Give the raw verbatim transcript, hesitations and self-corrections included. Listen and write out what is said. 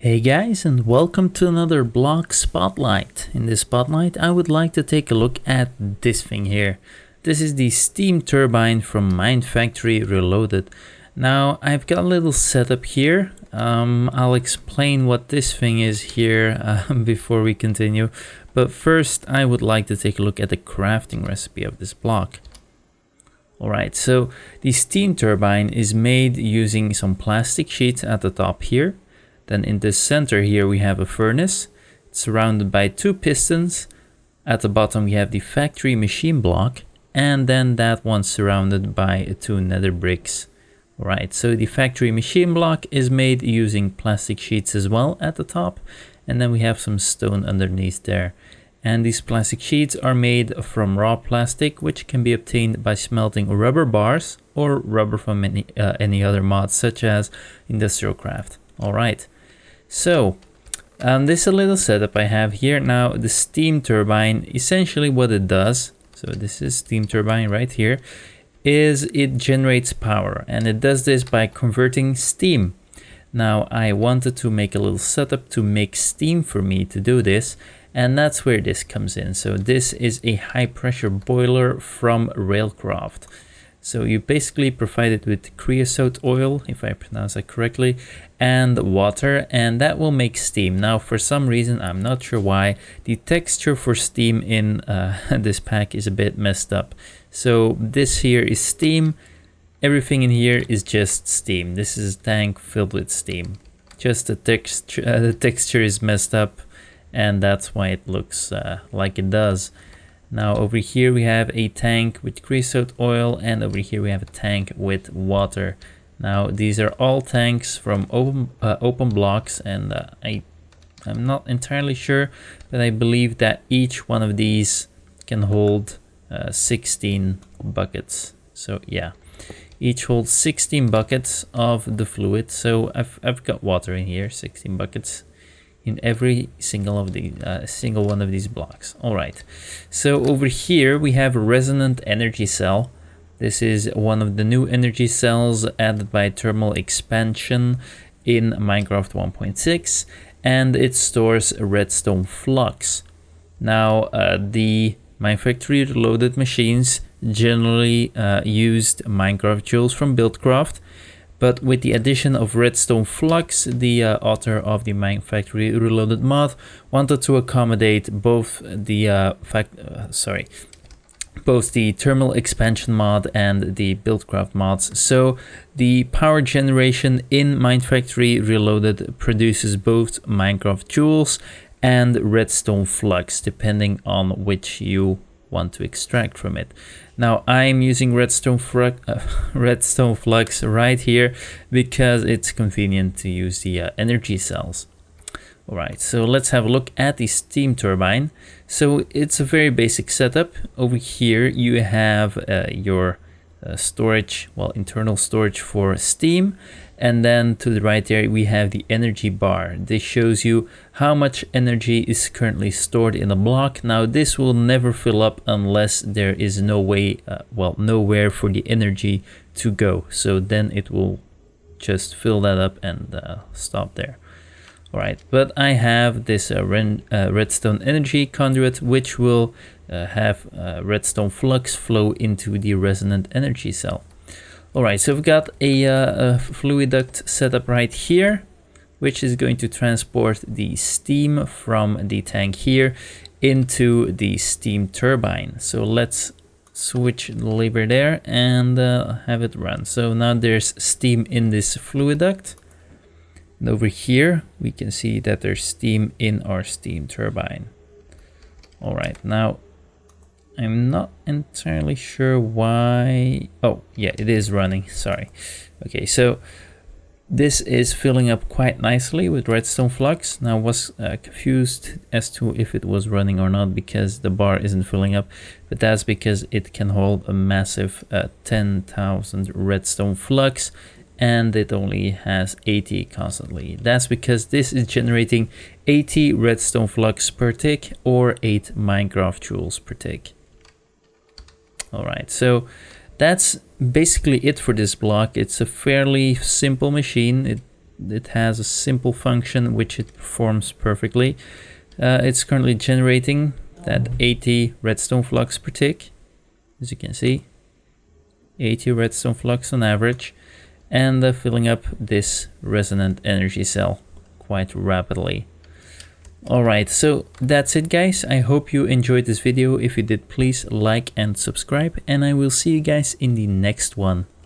Hey guys, and welcome to another block spotlight. In this spotlight I would like to take a look at this thing here. This is the Steam Turbine from MineFactory Reloaded. Now I've got a little setup here. Um, I'll explain what this thing is here uh, before we continue. But first I would like to take a look at the crafting recipe of this block. Alright, so the Steam Turbine is made using some plastic sheets at the top here. Then in the center here we have a furnace. It's surrounded by two pistons. At the bottom we have the factory machine block, and then that one's surrounded by two nether bricks. Alright, so the factory machine block is made using plastic sheets as well at the top, and then we have some stone underneath there. And these plastic sheets are made from raw plastic, which can be obtained by smelting rubber bars or rubber from any, uh, any other mods such as industrial craft. Alright. So, um, this is a little setup I have here. Now, the steam turbine, essentially what it does, so this is steam turbine right here, is it generates power, and it does this by converting steam. Now, I wanted to make a little setup to make steam for me to do this, and that's where this comes in. So this is a high pressure boiler from Railcraft. So you basically provide it with creosote oil, if I pronounce that correctly, and water, and that will make steam. Now, for some reason, I'm not sure why, the texture for steam in uh, this pack is a bit messed up. So this here is steam. Everything in here is just steam. This is a tank filled with steam. Just the, text uh, the texture is messed up, and that's why it looks uh, like it does. Now over here we have a tank with creosote oil, and over here we have a tank with water. Now these are all tanks from open, uh, OpenBlocks, and uh, I, I'm not entirely sure, but I believe that each one of these can hold uh, sixteen buckets. So yeah, each holds sixteen buckets of the fluid. So I've, I've got water in here, sixteen buckets in every single of the uh, single one of these blocks. All right, so over here we have a resonant energy cell. This is one of the new energy cells added by Thermal Expansion in Minecraft one point six, and it stores Redstone Flux. Now uh, the MineFactory Reloaded machines generally uh, used Minecraft jewels from Buildcraft, but with the addition of Redstone Flux, the uh, author of the MineFactory Reloaded mod wanted to accommodate both the uh, fact, uh, sorry, both the Thermal Expansion mod and the Buildcraft mods. So the power generation in MineFactory Reloaded produces both Minecraft jewels and Redstone Flux, depending on which you want to extract from it. Now I'm using redstone, uh, redstone flux right here because it's convenient to use the uh, energy cells. All right, so let's have a look at the steam turbine. So it's a very basic setup. Over here you have uh, your uh, storage, well, internal storage for steam, and then to the right there we have the energy bar. This shows you how much energy is currently stored in a block. Now this will never fill up unless there is no way, uh, well, nowhere for the energy to go. So then it will just fill that up and uh, stop there. All right, but I have this uh, red, uh, redstone energy conduit, which will uh, have uh, redstone flux flow into the resonant energy cell. Alright, so we've got a, uh, a fluid duct set up right here, which is going to transport the steam from the tank here into the steam turbine. So let's switch the lever there and uh, have it run. So now there's steam in this fluid duct. And over here, we can see that there's steam in our steam turbine. Alright, now I'm not entirely sure why. Oh yeah, it is running, sorry. Okay, so this is filling up quite nicely with redstone flux. Now I was uh, confused as to if it was running or not because the bar isn't filling up, but that's because it can hold a massive uh, ten thousand redstone flux, and it only has eighty constantly. That's because this is generating eighty redstone flux per tick, or eight Minecraft joules per tick. All right, so that's basically it for this block. It's a fairly simple machine. It it has a simple function which it performs perfectly. Uh, it's currently generating that eighty redstone flux per tick, as you can see, eighty redstone flux on average, and uh, filling up this resonant energy cell quite rapidly. Alright, so that's it guys. I hope you enjoyed this video. If you did, please like and subscribe, and I will see you guys in the next one.